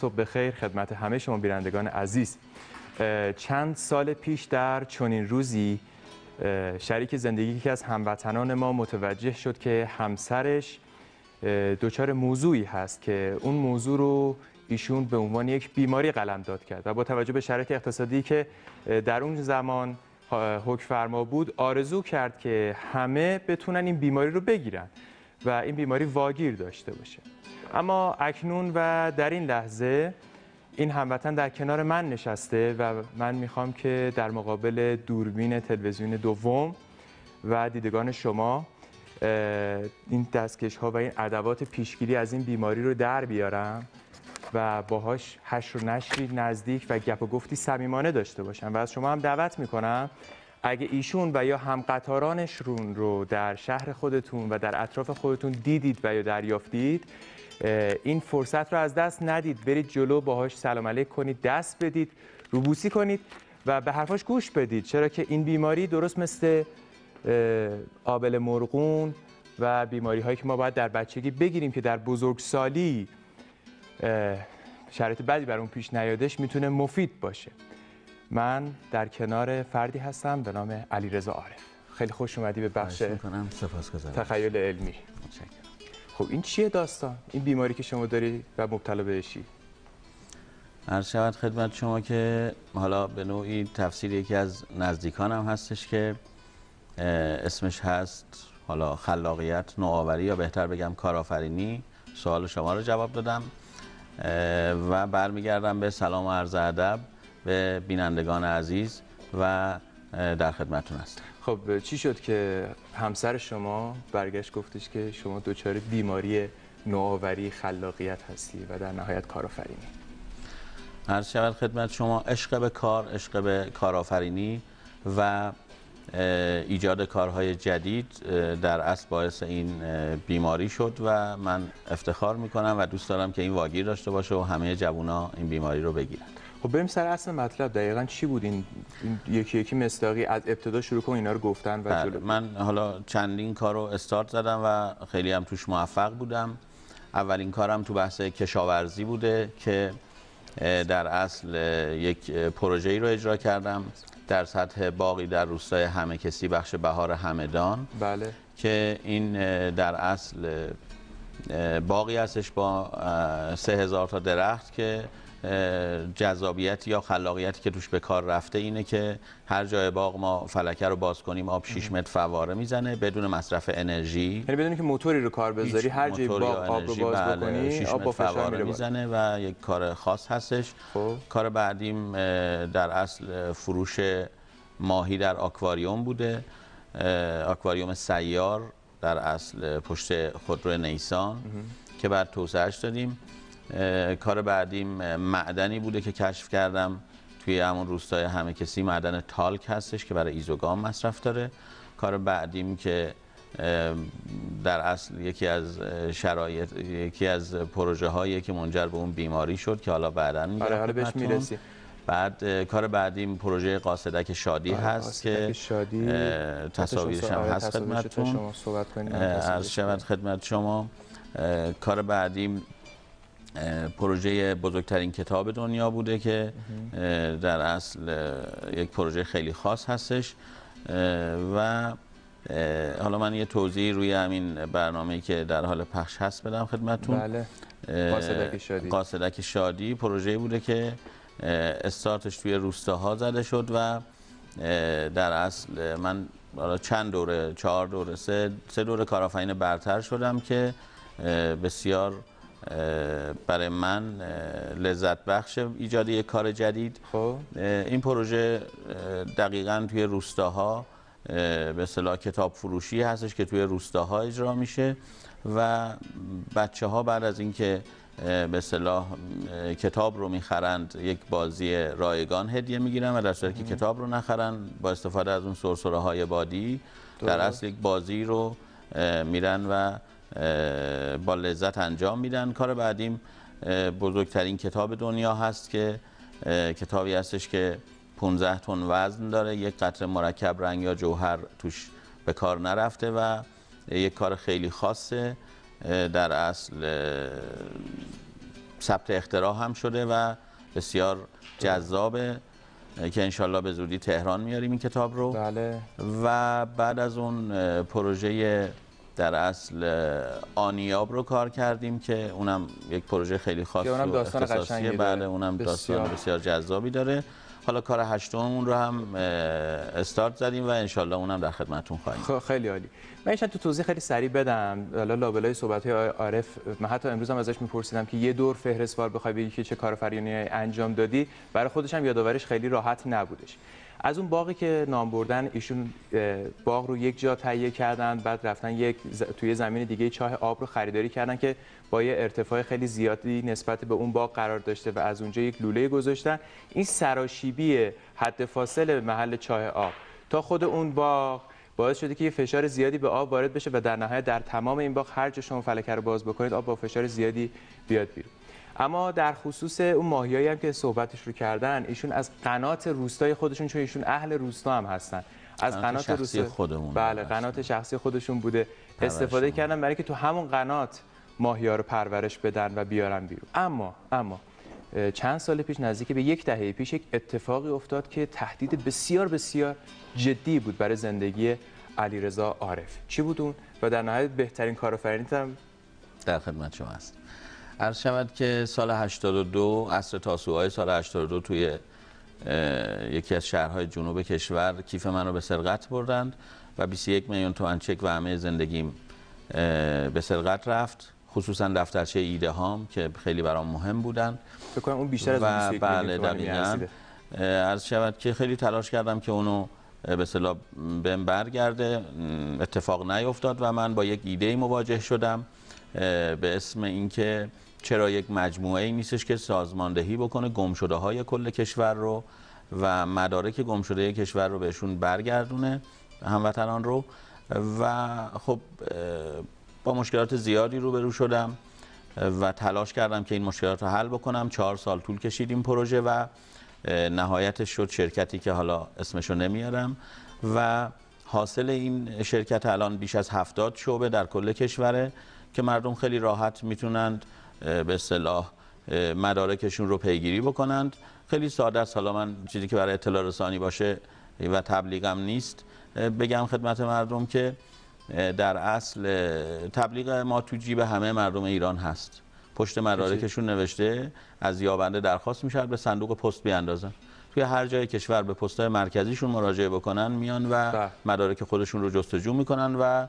صبح بخیر خدمت همه شما بینندگان عزیز. چند سال پیش در چنین روزی شریک زندگی که از هموطنان ما متوجه شد که همسرش دچار موضوعی هست که اون موضوع رو ایشون به عنوان یک بیماری قلمداد کرد و با توجه به شرایط اقتصادی که در اون زمان حکمفرما بود آرزو کرد که همه بتونن این بیماری رو بگیرن و این بیماری واگیر داشته باشه. اما اکنون و در این لحظه این هموطن در کنار من نشسته و من میخوام که در مقابل دوربین تلویزیون دوم و دیدگان شما این دستکش‌ها و این ادوات پیشگیری از این بیماری رو در بیارم و باهاش حشر و نشری نزدیک و گپ و گفتی صمیمانه داشته باشم و از شما هم دعوت میکنم اگه ایشون و یا همقطارانشون رو در شهر خودتون و در اطراف خودتون دیدید و یا دریافتید این فرصت رو از دست ندید، برید جلو، باهاش سلام علیک کنید، دست بدید، روبوسی کنید و به حرفاش گوش بدید، چرا که این بیماری درست مثل آبل مرغون و بیماری هایی که ما باید در بچگی بگیریم که در بزرگسالی شرایط بدی برامون پیش نیادش میتونه مفید باشه. من در کنار فردی هستم به نام علیرضا عارف. خیلی خوش اومدی به بخش تخیل علمی. خب این چیه داستان؟ این بیماری که شما داری و مبتلا بهشی؟ عرض شود خدمت شما که حالا به نوعی تفسیر یکی از نزدیکانم هستش که اسمش هست حالا خلاقیت، نوآوری یا بهتر بگم کارآفرینی. سوال شما رو جواب دادم و برمیگردم به سلام و عرض ادب به بینندگان عزیز و در خدمتتون هستم. خب چی شد که همسر شما برگشت گفتش که شما دچار بیماری نوآوری خلاقیت هستی و در نهایت کارآفرینی؟ عرض شود خدمت شما عشق به کار، عشق به کارآفرینی و ایجاد کارهای جدید در اصل باعث این بیماری شد و من افتخار میکنم و دوست دارم که این واگیر داشته باشه و همه جوونا این بیماری رو بگیرن. خب بریم سر اصل مطلب، دقیقاً چی بود این یکی مصداقی از ابتدا شروع کن، اینا رو گفتن و جلو. من حالا چندین کار رو استارت زدم و خیلی هم توش موفق بودم. اولین کارم تو بحث کشاورزی بوده که در اصل یک پروژه‌ای رو اجرا کردم در سطح باقی در روستای همه کسی بخش بهار همدان. بله. که این در اصل باقی هستش با 3000 تا درخت که جذابیت یا خلاقیتی که توش به کار رفته اینه که هر جای باغ ما فلکه رو باز کنیم آب 6 متر فواره میزنه بدون مصرف انرژی، یعنی بدون که موتوری رو کار بذاری هر جای باغ آب رو باز بکنی 6 متر فواره میزنه و یک کار خاص هستش. کار بعدیم در اصل فروش ماهی در آکواریوم بوده، آکواریوم سیار در اصل پشت خودرو نیسان که بعد توسعه‌اش دادیم. کار بعدیم معدنی بوده که کشف کردم توی همون روستای همه کسی، معدن تالک هستش که برای ایزوگام مصرف داره. کار بعدیم که در اصل یکی از پروژه هایی که منجر به اون بیماری شد که حالا بعداً میگم. بعد کار بعدیم پروژه قاصدک شادی هست که تصاویرش هم هست خدمتتون عرض شود خدمت شما. کار بعدیم پروژه بزرگترین کتاب دنیا بوده که در اصل یک پروژه خیلی خاص هستش و حالا من یه توضیح روی همین برنامه‌ای که در حال پخش هست بدم خدمتون. بله. قاصدک شادی پروژه بوده که استارتش توی روستاها زده شد و در اصل من چند دوره، 4 دوره، 3 دوره کارآفرین برتر شدم که بسیار برای من لذت بخش ایجاد یک کار جدید. این پروژه دقیقاً توی روستاها به اصطلاح کتاب فروشی هستش که توی روستاها اجرا میشه و بچه ها بعد از اینکه به اصطلاح کتاب رو میخرند یک بازی رایگان هدیه میگیرن و در صورتی که کتاب رو نخرن با استفاده از اون سرسره های بادی در اصل یک بازی رو میرن و با لذت انجام میدن. کار بعدیم بزرگترین کتاب دنیا هست که کتابی هستش که 15 تن وزن داره، یک قطره مرکب رنگ یا جوهر توش به کار نرفته و یک کار خیلی خاصه در اصل ثبت اختراع هم شده و بسیار جذابه که انشالله به زودی تهران میاریم این کتاب رو. بله. و بعد از اون پروژه در اصل آنیاب رو کار کردیم که اونم یک پروژه خیلی خاص و اختصاصیه. بله اونم داستان بسیار جذابی داره. حالا کار هشتممون رو هم استارت زدیم و انشالله اونم در خدمتتون خواهیم. خیلی عالی. من شاید تو توضیح خیلی سریع بدم. حالا لابلای صحبت‌های عارف من حتی امروز هم ازش میپرسیدم که یه دور فهرستوار بخوای بگی که چه کارآفرینی انجام دادی، برای خودش هم یادآوریش خیلی راحت نبودش. از اون باغی که نام بردن ایشون، باغ رو یک جا تهیه کردن، بعد رفتن توی زمین دیگه چاه آب رو خریداری کردن که با یه ارتفاع خیلی زیادی نسبت به اون باغ قرار داشته و از اونجا یک لوله گذاشتن. این سراشیبی حد فاصله محل چاه آب تا خود اون باغ باعث شده که یه فشار زیادی به آب وارد بشه و در نهایت در تمام این باغ هر جا شما فلکه رو باز بکنید آب با فشار زیادی بیاد بیرون. اما در خصوص اون ماهیایی هم که صحبتش رو کردن، ایشون از قنات روستای خودشون، چون ایشون اهل روستا هم هستن، از قنات روستای خودمون، بله قنات شخصی خودشون بوده، استفاده کردن برای که تو همون قنات ماهیا رو پرورش بدن و بیارن بیرون. اما چند سال پیش، نزدیک به یک دهه پیش، یک اتفاقی افتاد که تهدید بسیار بسیار جدی بود برای زندگی علیرضا عارف. چی بود اون؟ و در نهایت بهترین کارآفرینیت هم در خدمت شما هست. عرض شود که سال 82 عصر تاسوعای سال 82 توی یکی از شهرهای جنوب کشور کیف من رو به سرقت بردند و 21 میلیون تومان چک و همه زندگیم به سرقت رفت، خصوصا دفترچه ایده هام که خیلی برام مهم بودن. فکر کنم اون بیشتر از 21 میلیون تومان. عرض شود که خیلی تلاش کردم که اونو به اصطلاح بهم برگرده، اتفاق نیفتاد و من با یک ایده مواجه شدم به اسم اینکه چرا یک مجموعه ای نیستش که سازماندهی بکنه گمشده های کل کشور رو و مدارک گمشده کشور رو بهشون برگردونه، هموطنان رو. و خب با مشکلات زیادی روبرو شدم و تلاش کردم که این مشکلات رو حل بکنم. 4 سال طول کشید این پروژه و نهایتش شد شرکتی که حالا اسمشو نمیارم و حاصل این شرکت الان بیش از 70 شعبه در کل کشوره که مردم خیلی راحت میتونند به اصطلاح مدارکشون رو پیگیری بکنند. خیلی ساده است. حالا من چیزی که برای اطلاع رسانی باشه و تبلیغم نیست بگم خدمت مردم که در اصل تبلیغ ما تو جیب همه مردم ایران هست. پشت مدارکشون نوشته از یابنده درخواست میشه به صندوق پست بیاندازن. توی هر جای کشور به پست‌های مرکزیشون مراجعه بکنن، میان و مدارک خودشون رو جستجو میکنن و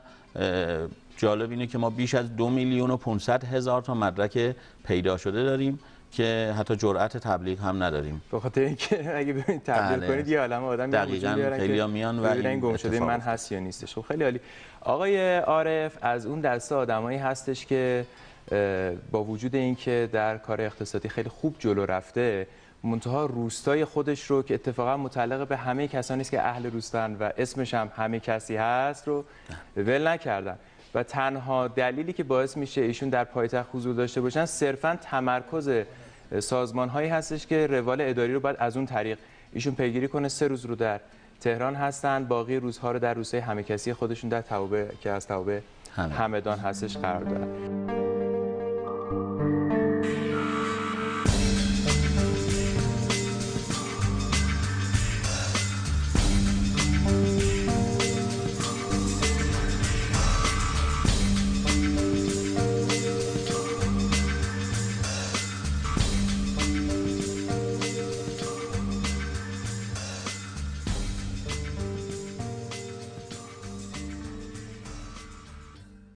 جالب اینه که ما بیش از 2,500,000 تا مدرک پیدا شده داریم که حتی جرأت تبلیغ هم نداریم. به خاطر اینکه اگه ببینید تبلیغ کنید یه عالمه آدم دقیقاً خیلیا میان و این گم شده من هست یا نیستش. خب خیلی عالی. آقای عارف از اون دسته آدمایی هستش که با وجود اینکه در کار اقتصادی خیلی خوب جلو رفته، منتها روستای خودش رو که اتفاقا متعلق به همه کسانی است که اهل روستان و اسمش هم همه کسی هست رو ول نکردن و تنها دلیلی که باعث میشه ایشون در پایتخت حضور داشته باشن صرفا تمرکز سازمان‌هایی هستش که روال اداری رو باید از اون طریق ایشون پیگیری کنه. 3 روز رو در تهران هستن، باقی روزها رو در روستای همه کسی خودشون در توابع که از توابع همدان هستش قرار دارن.